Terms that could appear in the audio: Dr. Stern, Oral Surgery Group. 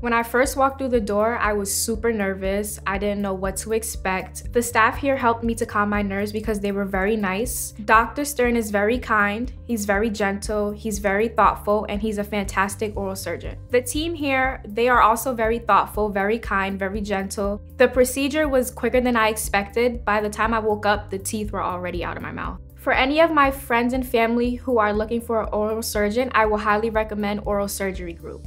When I first walked through the door, I was super nervous. I didn't know what to expect. The staff here helped me to calm my nerves because they were very nice. Dr. Stern is very kind, he's very gentle, he's very thoughtful, and he's a fantastic oral surgeon. The team here, they are also very thoughtful, very kind, very gentle. The procedure was quicker than I expected. By the time I woke up, the teeth were already out of my mouth. For any of my friends and family who are looking for an oral surgeon, I will highly recommend Oral Surgery Group.